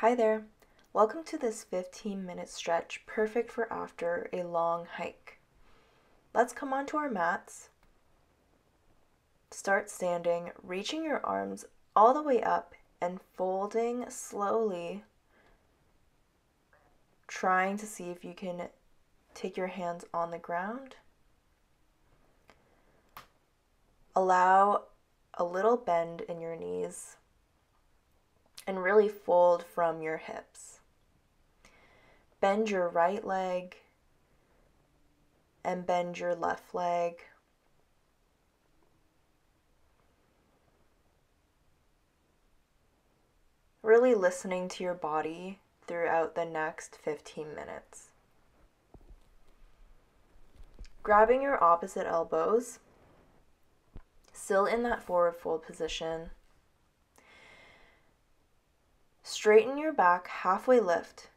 Hi there! Welcome to this 15-minute stretch, perfect for after a long hike. Let's come onto our mats. Start standing, reaching your arms all the way up and folding slowly, trying to see if you can take your hands on the ground. Allow a little bend in your knees. And really fold from your hips. Bend your right leg and bend your left leg. Really listening to your body throughout the next 15 minutes. Grabbing your opposite elbows, still in that forward fold position. Straighten your back, halfway lift,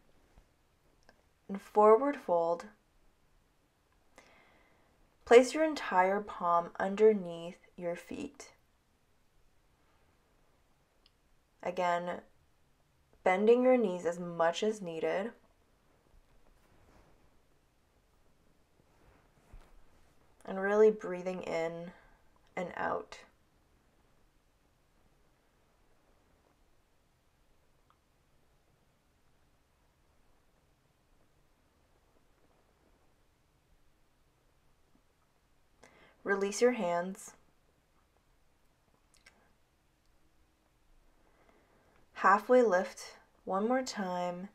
and forward fold. Place your entire palm underneath your feet. Again, bending your knees as much as needed. And really breathing in and out. Release your hands. Halfway lift, one more time.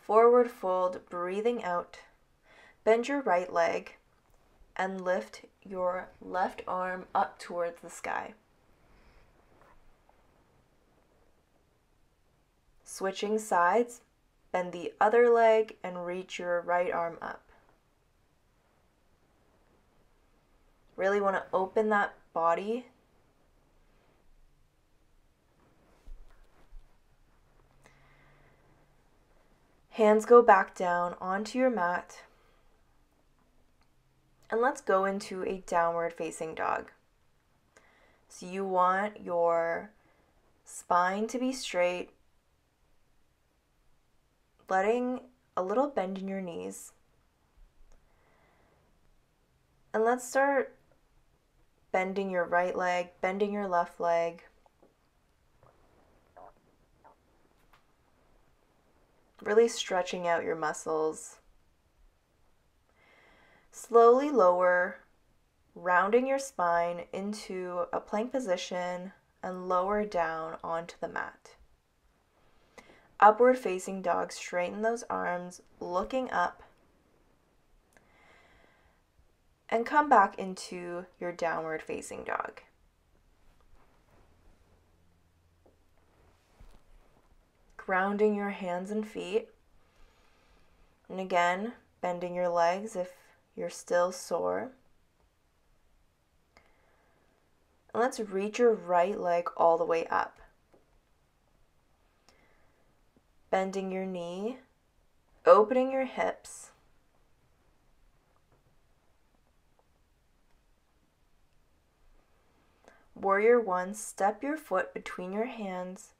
Forward fold, breathing out. Bend your right leg and lift your left arm up towards the sky. Switching sides, bend the other leg and reach your right arm up. Really want to open that body. Hands go back down onto your mat. And let's go into a downward facing dog. So you want your spine to be straight, letting a little bend in your knees. And let's start bending your right leg, bending your left leg. Really stretching out your muscles. Slowly lower, rounding your spine into a plank position and lower down onto the mat. Upward facing dog, straighten those arms, looking up. And come back into your downward facing dog. Grounding your hands and feet. And again, bending your legs if you're still sore. And let's reach your right leg all the way up. Bending your knee, opening your hips. Warrior one, step your foot between your hands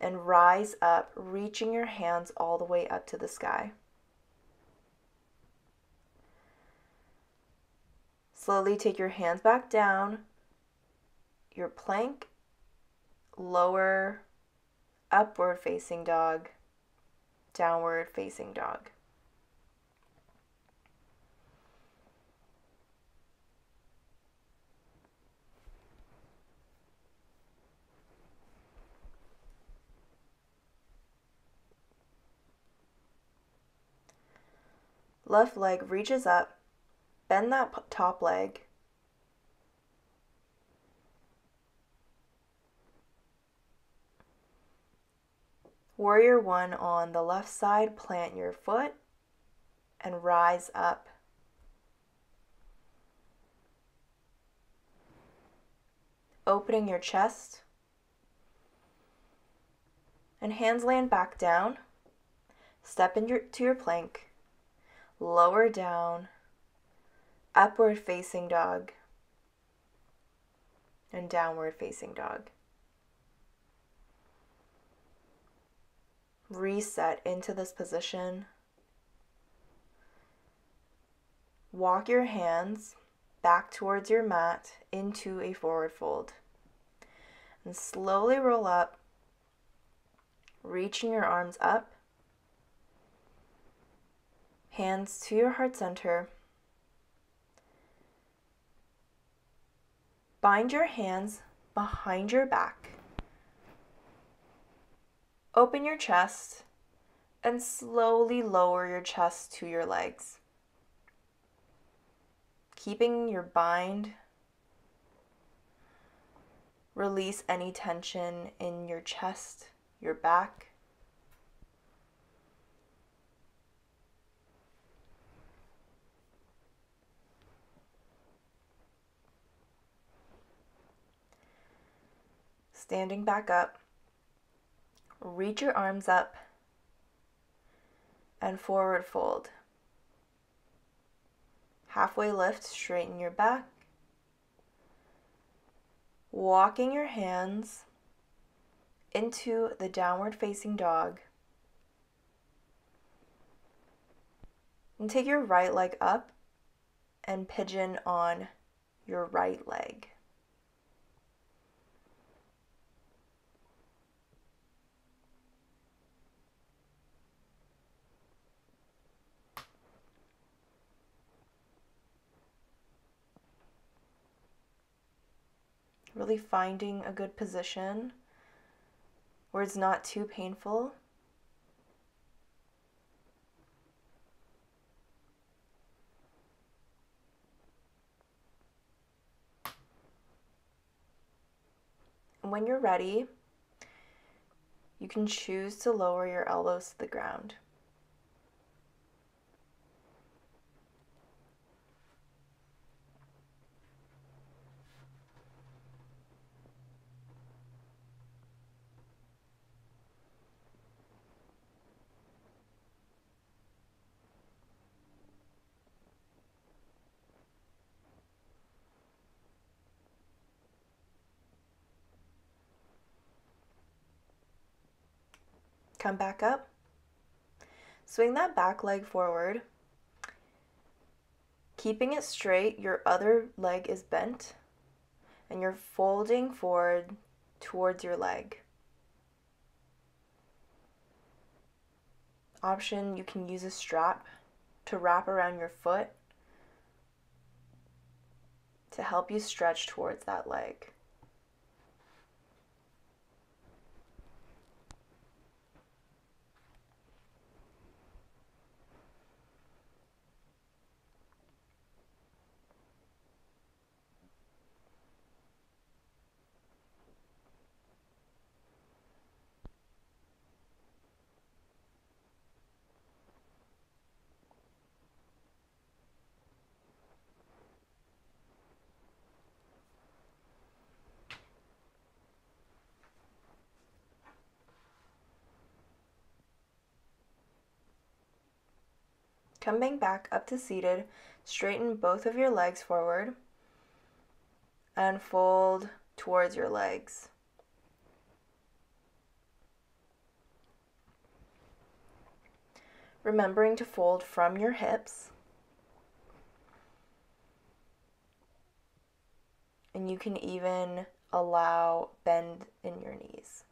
and rise up, reaching your hands all the way up to the sky. Slowly take your hands back down, your plank, lower, upward facing dog, downward facing dog. Left leg reaches up, bend that top leg. Warrior one on the left side, plant your foot and rise up. Opening your chest. And hands land back down. Step into your plank. Lower down, upward facing dog, and downward facing dog. reset into this position. Walk your hands back towards your mat into a forward fold. And slowly roll up, reaching your arms up, hands to your heart center. Bind your hands behind your back. Open your chest and slowly lower your chest to your legs, keeping your bind. Release any tension in your chest, your back. Standing back up, reach your arms up and forward fold. Halfway lift, straighten your back. Walking your hands into the downward facing dog. And take your right leg up and pigeon on your right leg. Really finding a good position where it's not too painful. And when you're ready, you can choose to lower your elbows to the ground. Come back up, swing that back leg forward, keeping it straight. Your other leg is bent and you're folding forward towards your leg. Option, you can use a strap to wrap around your foot to help you stretch towards that leg. Coming back up to seated, straighten both of your legs forward and fold towards your legs. Remembering to fold from your hips. And you can even allow bend in your knees.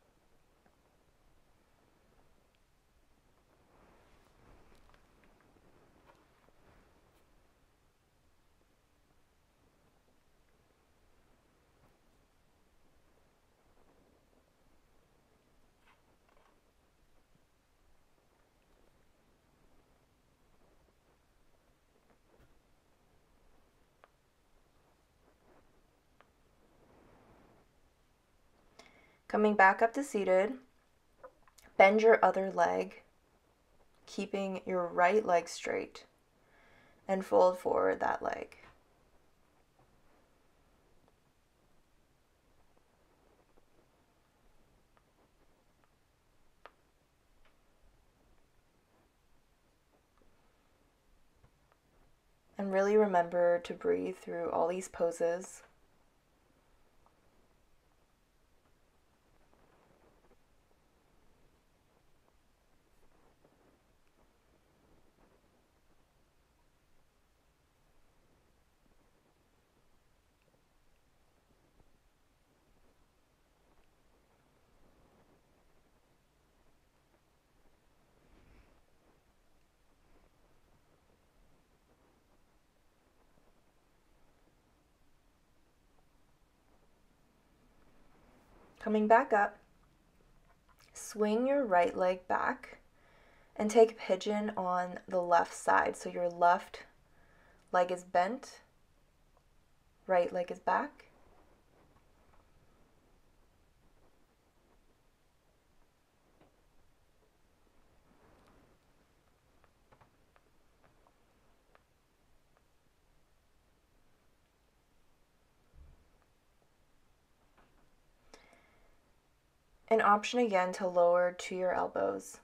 Coming back up to seated, bend your other leg, keeping your right leg straight, and fold forward that leg. And really remember to breathe through all these poses. Coming back up, swing your right leg back and take pigeon on the left side. So your left leg is bent, right leg is back. An option again to lower to your elbows.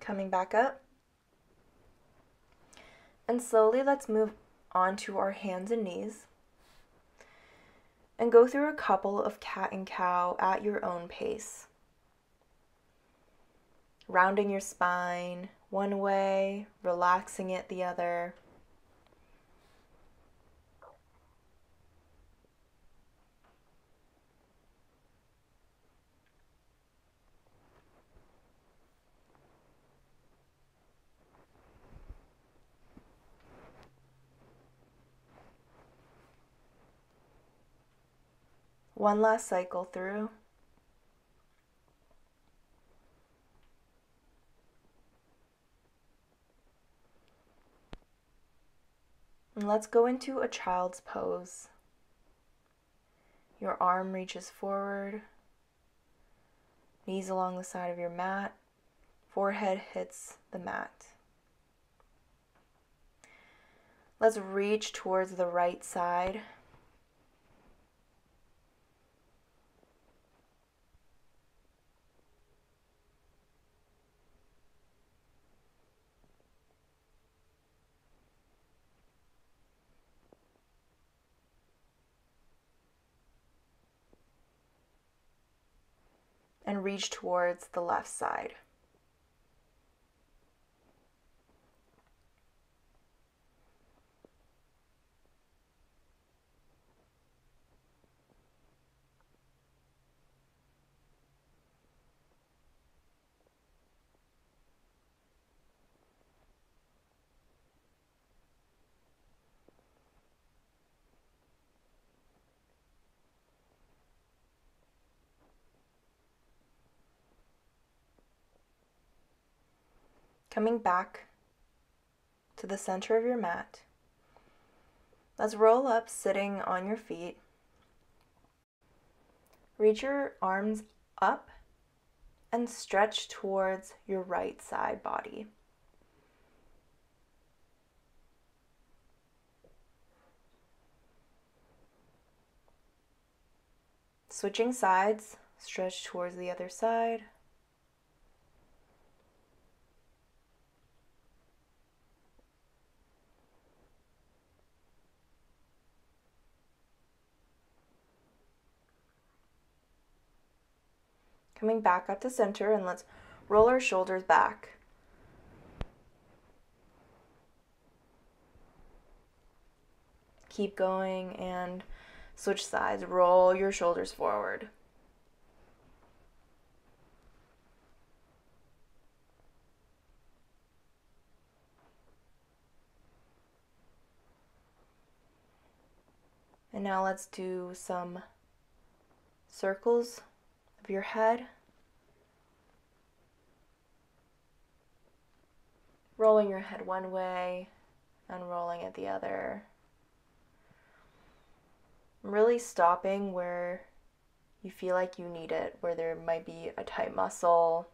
Coming back up, and slowly let's move on to our hands and knees and go through a couple of cat and cow at your own pace, rounding your spine one way, relaxing it the other. One last cycle through. And let's go into a child's pose. Your arm reaches forward, knees along the side of your mat, forehead hits the mat. Let's reach towards the right side. And reach towards the left side. Coming back to the center of your mat, let's roll up sitting on your feet. Reach your arms up and stretch towards your right side body. Switching sides, stretch towards the other side. Coming back up to center, and let's roll our shoulders back. Keep going and switch sides. Roll your shoulders forward. And now let's do some circles of your head, rolling your head one way and rolling it the other. Really stopping where you feel like you need it, where there might be a tight muscle.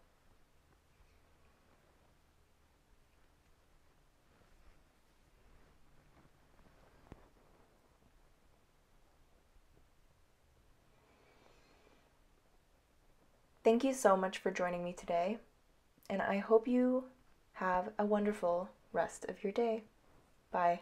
Thank you so much for joining me today, and I hope you have a wonderful rest of your day. Bye.